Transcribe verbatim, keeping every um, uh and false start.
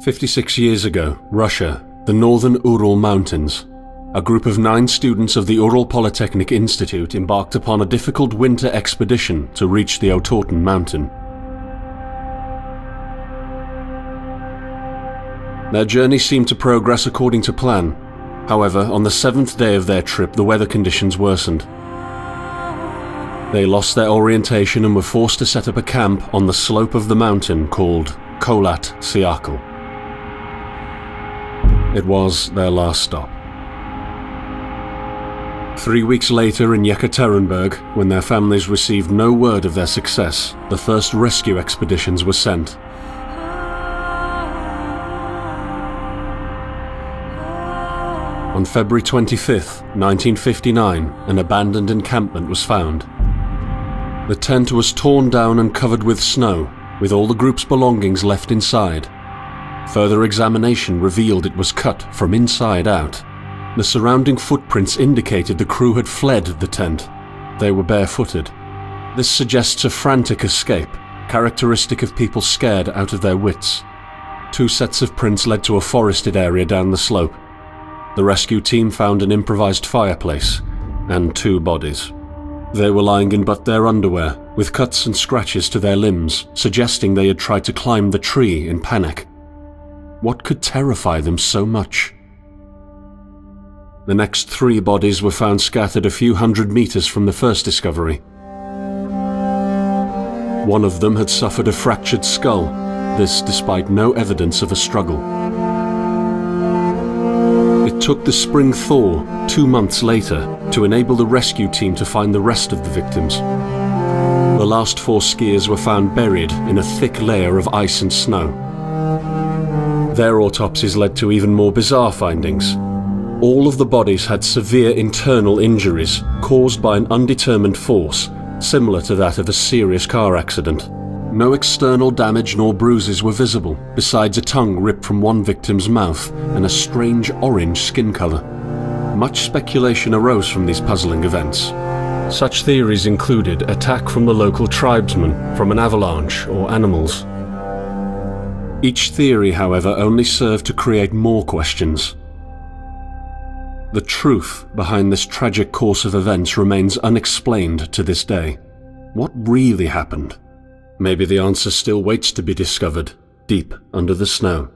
fifty-six years ago, Russia, the northern Ural Mountains. A group of nine students of the Ural Polytechnic Institute embarked upon a difficult winter expedition to reach the Otorten mountain. Their journey seemed to progress according to plan. However, on the seventh day of their trip, the weather conditions worsened. They lost their orientation and were forced to set up a camp on the slope of the mountain called Kholat Syakhl. It was their last stop. Three weeks later in Yekaterinburg, when their families received no word of their success, the first rescue expeditions were sent. On February twenty-fifth, nineteen fifty-nine, an abandoned encampment was found. The tent was torn down and covered with snow, with all the group's belongings left inside. Further examination revealed it was cut from inside out. The surrounding footprints indicated the crew had fled the tent. They were barefooted. This suggests a frantic escape, characteristic of people scared out of their wits. Two sets of prints led to a forested area down the slope. The rescue team found an improvised fireplace and two bodies. They were lying in but their underwear, with cuts and scratches to their limbs, suggesting they had tried to climb the tree in panic. What could terrify them so much? The next three bodies were found scattered a few hundred meters from the first discovery. One of them had suffered a fractured skull, this despite no evidence of a struggle. It took the spring thaw, two months later, to enable the rescue team to find the rest of the victims. The last four skiers were found buried in a thick layer of ice and snow. Their autopsies led to even more bizarre findings. All of the bodies had severe internal injuries caused by an undetermined force, similar to that of a serious car accident. No external damage nor bruises were visible, besides a tongue ripped from one victim's mouth and a strange orange skin color. Much speculation arose from these puzzling events. Such theories included attack from the local tribesmen, from an avalanche, or animals. Each theory, however, only served to create more questions. The truth behind this tragic course of events remains unexplained to this day. What really happened? Maybe the answer still waits to be discovered, deep under the snow.